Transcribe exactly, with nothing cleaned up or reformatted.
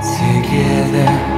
Together.